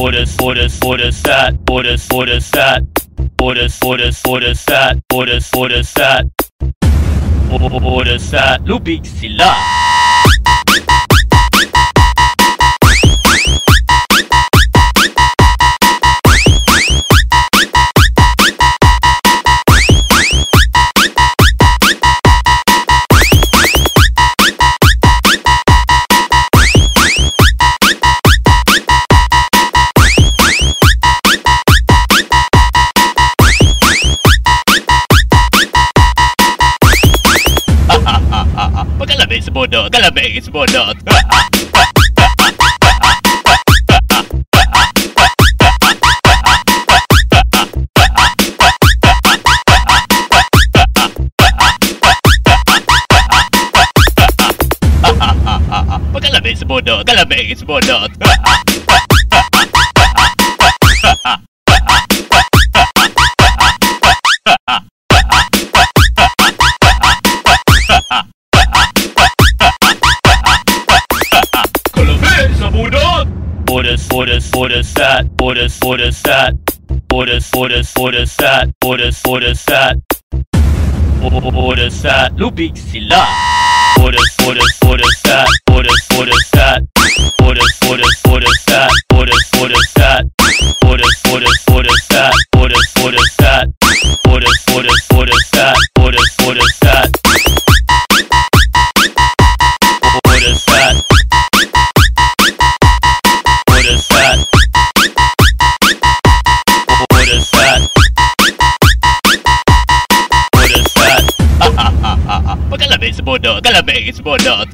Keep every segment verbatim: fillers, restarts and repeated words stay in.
Orders, orders, orders that, orders, orders that, orders, orders, orders that, orders, orders that, orders that, Lubi Silla. Kalabay sa bodo, kalabay sa bodo. Kalabay sa bodo, kalabay sa bodo. Orders, orders, orders that, orders, orders that, orders, orders, orders that, orders, orders that, orders that, Lubi Silla. Orders, orders, orders that, orders, orders that, orders, orders, orders that, orders, orders that, orders, orders, orders that, orders, orders that, orders, orders, orders that, orders, orders that, orders that. Kalabay sa bodo, kalabay sa bodo.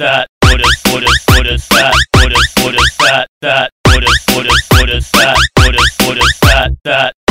That orders, orders, orders that orders, orders that that orders, orders, orders that orders, orders that that